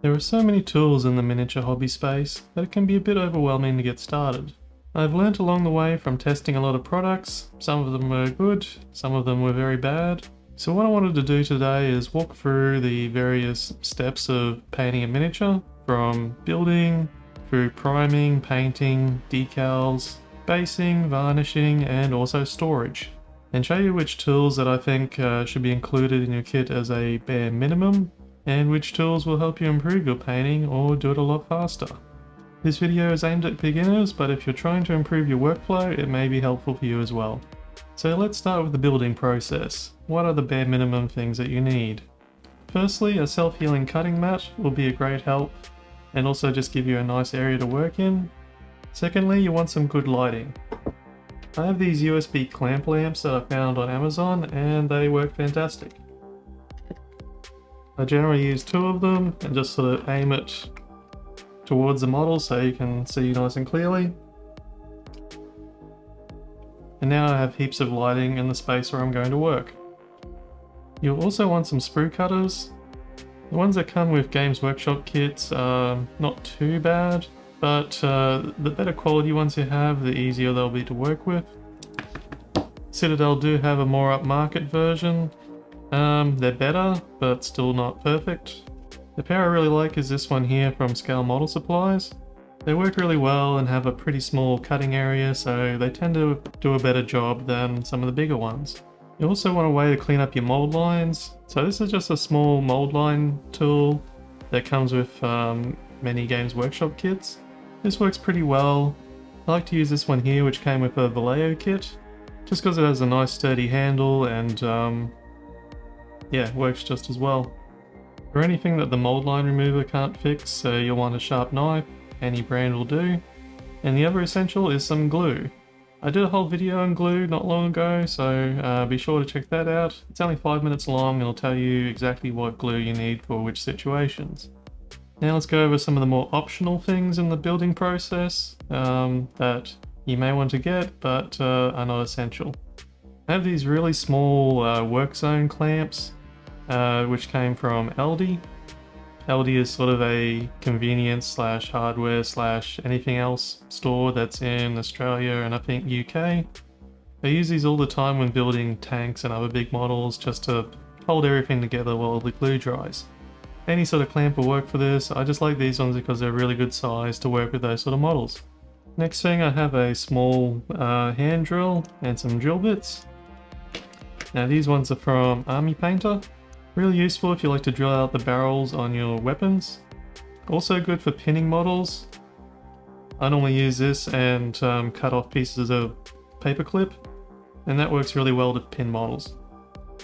There are so many tools in the miniature hobby space that it can be a bit overwhelming to get started. I've learnt along the way from testing a lot of products. Some of them were good, some of them were very bad. So what I wanted to do today is walk through the various steps of painting a miniature, from building, through priming, painting, decals, basing, varnishing, and also storage, and show you which tools that I think should be included in your kit as a bare minimum, and which tools will help you improve your painting or do it a lot faster. This video is aimed at beginners, but if you're trying to improve your workflow, it may be helpful for you as well. So let's start with the building process. What are the bare minimum things that you need? Firstly, a self-healing cutting mat will be a great help, and also just give you a nice area to work in. Secondly, you want some good lighting. I have these USB clamp lamps that I found on Amazon, and they work fantastic. I generally use two of them and just sort of aim it towards the model so you can see nice and clearly. And now I have heaps of lighting in the space where I'm going to work. You'll also want some sprue cutters. The ones that come with Games Workshop kits are not too bad, but the better quality ones you have, the easier they'll be to work with. Citadel do have a more upmarket version. They're better, but still not perfect. The pair I really like is this one here from Scale Model Supplies. They work really well and have a pretty small cutting area, so they tend to do a better job than some of the bigger ones. You also want a way to clean up your mold lines. So this is just a small mold line tool that comes with many Games Workshop kits. This works pretty well. I like to use this one here, which came with a Vallejo kit, just because it has a nice sturdy handle and yeah, works just as well. For anything that the mold line remover can't fix, so you'll want a sharp knife, any brand will do. And the other essential is some glue. I did a whole video on glue not long ago, so be sure to check that out. It's only 5 minutes long and it'll tell you exactly what glue you need for which situations. Now let's go over some of the more optional things in the building process that you may want to get but are not essential. I have these really small work zone clamps which came from Aldi. Aldi is sort of a convenience / hardware / anything else store that's in Australia and I think UK. I use these all the time when building tanks and other big models just to hold everything together while the glue dries. Any sort of clamp will work for this. I just like these ones because they're really good size to work with those sort of models. Next thing, I have a small hand drill and some drill bits. Now these ones are from Army Painter. Really useful if you like to drill out the barrels on your weapons. Also good for pinning models. I normally use this and cut off pieces of paperclip, and that works really well to pin models.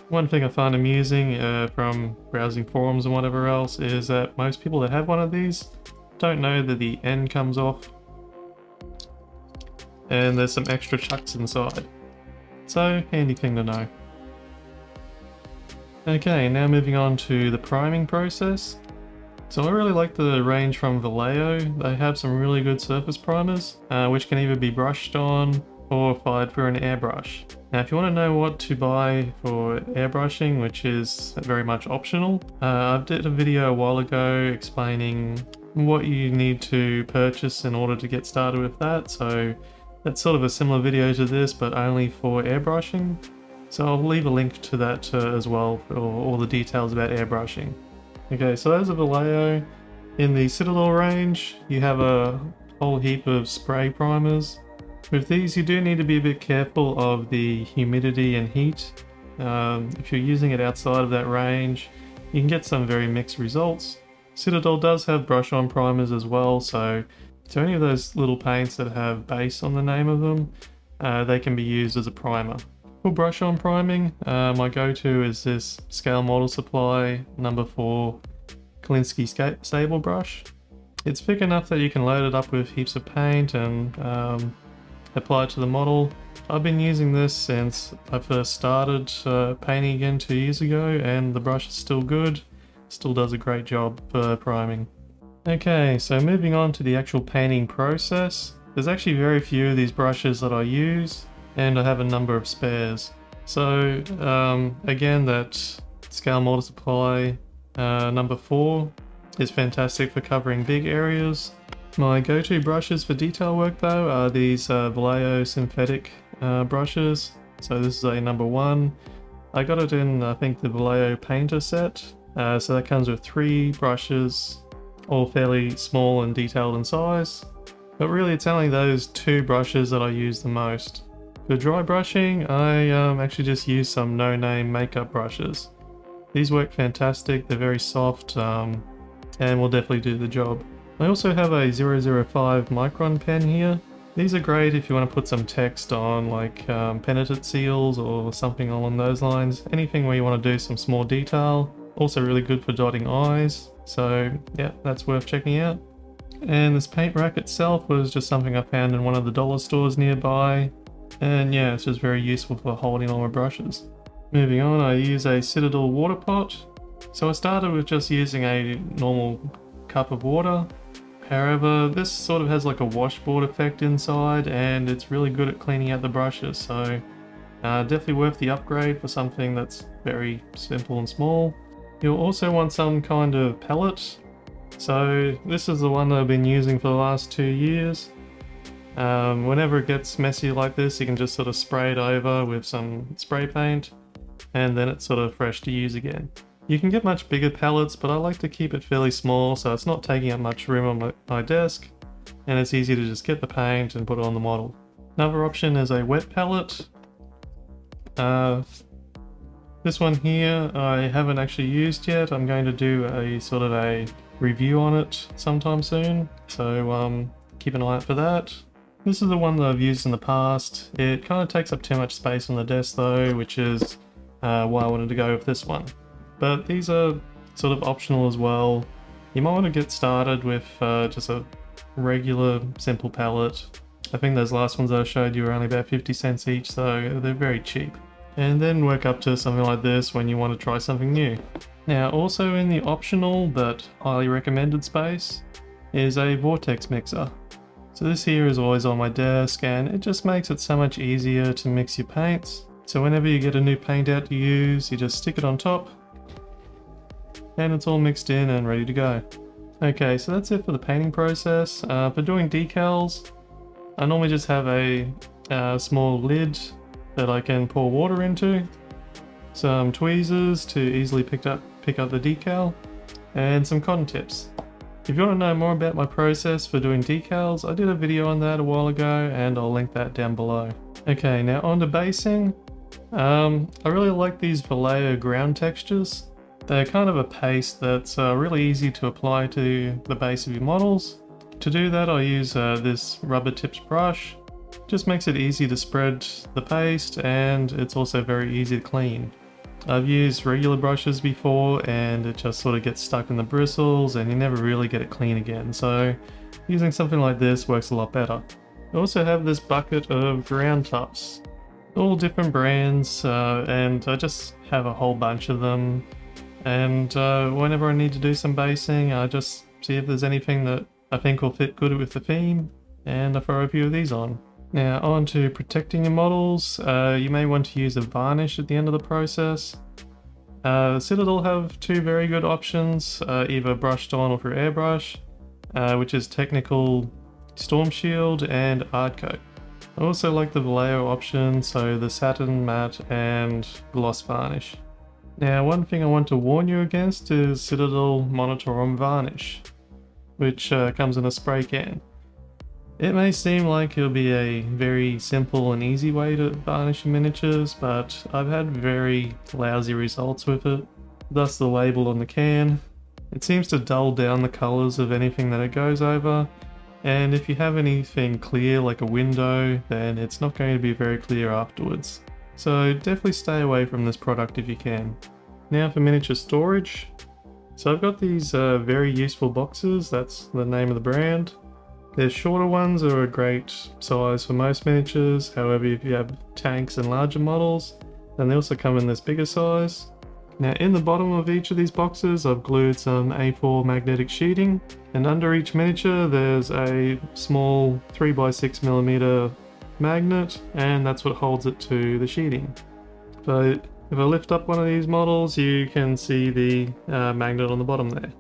One thing I find amusing from browsing forums and whatever else is that most people that have one of these don't know that the end comes off and there's some extra chucks inside. So, handy thing to know. Okay, now moving on to the priming process. So I really like the range from Vallejo. They have some really good surface primers which can either be brushed on or fired through an airbrush. Now if you want to know what to buy for airbrushing, which is very much optional, I did a video a while ago explaining what you need to purchase in order to get started with that, so that's sort of a similar video to this but only for airbrushing, so I'll leave a link to that as well for all the details about airbrushing. Okay, so those are Vallejo. In the Citadel range you have a whole heap of spray primers. With these, you do need to be a bit careful of the humidity and heat. If you're using it outside of that range, you can get some very mixed results. Citadel does have brush-on primers as well, so to any of those little paints that have base on the name of them, they can be used as a primer. For brush-on priming, my go-to is this Scale Model Supply No. 4 Kalinski Sable brush. It's thick enough that you can load it up with heaps of paint and apply it to the model. I've been using this since I first started painting again 2 years ago, and the brush is still good, still does a great job for priming. Okay, so moving on to the actual painting process. There's actually very few of these brushes that I use, and I have a number of spares. So again, that Scale Model Supply No. 4 It's fantastic for covering big areas. My go-to brushes for detail work though are these Vallejo synthetic brushes. So this is a number 1. I got it in, I think, the Vallejo Painter set. So that comes with 3 brushes, all fairly small and detailed in size. But really it's only those 2 brushes that I use the most. For dry brushing, I actually just use some no-name makeup brushes. These work fantastic, they're very soft and will definitely do the job. I also have a 005 micron pen here. These are great if you want to put some text on, like penetrant seals or something along those lines. Anything where you want to do some small detail. Also really good for dotting I's. So yeah, that's worth checking out. And this paint rack itself was just something I found in one of the dollar stores nearby. And yeah, it's just very useful for holding all my brushes. Moving on, I use a Citadel water pot. So I started with just using a normal cup of water. However, this sort of has like a washboard effect inside and it's really good at cleaning out the brushes, so definitely worth the upgrade for something that's very simple and small. You'll also want some kind of palette. So this is the one that I've been using for the last 2 years. Whenever it gets messy like this, you can just sort of spray it over with some spray paint and then it's sort of fresh to use again. You can get much bigger palettes, but I like to keep it fairly small so it's not taking up much room on my desk, and it's easy to just get the paint and put it on the model. Another option is a wet palette. This one here I haven't actually used yet. I'm going to do a sort of a review on it sometime soon, so keep an eye out for that. This is the one that I've used in the past. It kind of takes up too much space on the desk though, which is why I wanted to go with this one. But these are sort of optional as well. You might want to get started with just a regular simple palette. I think those last ones I showed you were only about 50 cents each, so they're very cheap. And then work up to something like this when you want to try something new. Now also in the optional but highly recommended space is a vortex mixer. So this here is always on my desk and it just makes it so much easier to mix your paints. So whenever you get a new paint out to use, you just stick it on top and it's all mixed in and ready to go. Okay, so that's it for the painting process. For doing decals, I normally just have a small lid that I can pour water into, some tweezers to easily pick up the decal, and some cotton tips. If you want to know more about my process for doing decals, I did a video on that a while ago and I'll link that down below. Okay, now on to basing. I really like these Vallejo ground textures. They're kind of a paste that's really easy to apply to the base of your models. To do that, I use this rubber tips brush. Just makes it easy to spread the paste and it's also very easy to clean. I've used regular brushes before and it just sort of gets stuck in the bristles and you never really get it clean again, so using something like this works a lot better. I also have this bucket of ground tufts, all different brands, and I just have a whole bunch of them. And whenever I need to do some basing, I just see if there's anything that I think will fit good with the theme, and I throw a few of these on. Now on to protecting your models. You may want to use a varnish at the end of the process. Citadel have 2 very good options, either brushed on or through airbrush, which is Technical Storm Shield and Hardcoat. I also like the Vallejo option, so the satin, matte and gloss varnish. Now one thing I want to warn you against is Citadel Monitorum Varnish, which comes in a spray can. It may seem like it'll be a very simple and easy way to varnish your miniatures, but I've had very lousy results with it. Thus the label on the can. It seems to dull down the colours of anything that it goes over, and if you have anything clear like a window, then it's not going to be very clear afterwards. So definitely stay away from this product if you can. Now for miniature storage. So I've got these very useful boxes, that's the name of the brand. Their shorter ones are a great size for most miniatures, however if you have tanks and larger models, then they also come in this bigger size. Now in the bottom of each of these boxes I've glued some A4 magnetic sheeting, and under each miniature there's a small 3x6mm magnet, and that's what holds it to the sheeting. So if I lift up one of these models, you can see the magnet on the bottom there.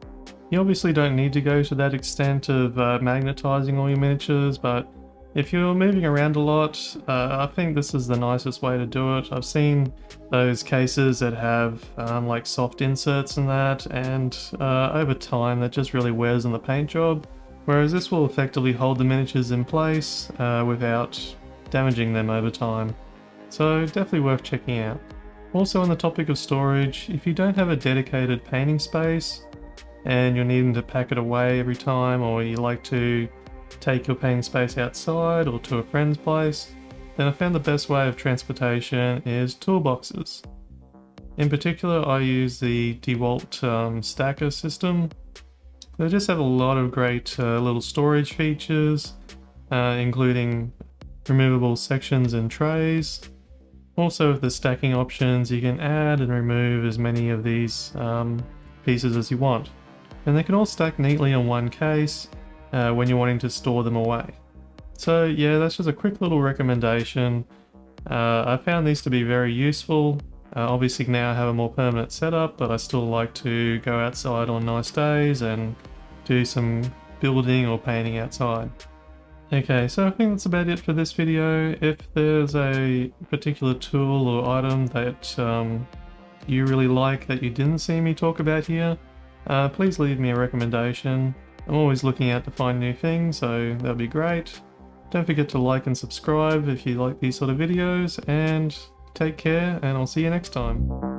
You obviously don't need to go to that extent of magnetizing all your miniatures, but if you're moving around a lot, I think this is the nicest way to do it. I've seen those cases that have like soft inserts and that, and over time that just really wears on the paint job. Whereas this will effectively hold the miniatures in place without damaging them over time. So definitely worth checking out. Also on the topic of storage, if you don't have a dedicated painting space and you're needing to pack it away every time, or you like to take your painting space outside or to a friend's place, then I found the best way of transportation is toolboxes. In particular, I use the DeWalt stacker system. They just have a lot of great little storage features, including removable sections and trays. Also with the stacking options, you can add and remove as many of these pieces as you want. And they can all stack neatly on one case, when you're wanting to store them away. So yeah, that's just a quick little recommendation. I found these to be very useful. Obviously now I have a more permanent setup, but I still like to go outside on nice days and do some building or painting outside. Okay, so I think that's about it for this video. If there's a particular tool or item that you really like that you didn't see me talk about here, please leave me a recommendation. I'm always looking out to find new things, so that'd be great. Don't forget to like and subscribe if you like these sort of videos, and take care, and I'll see you next time.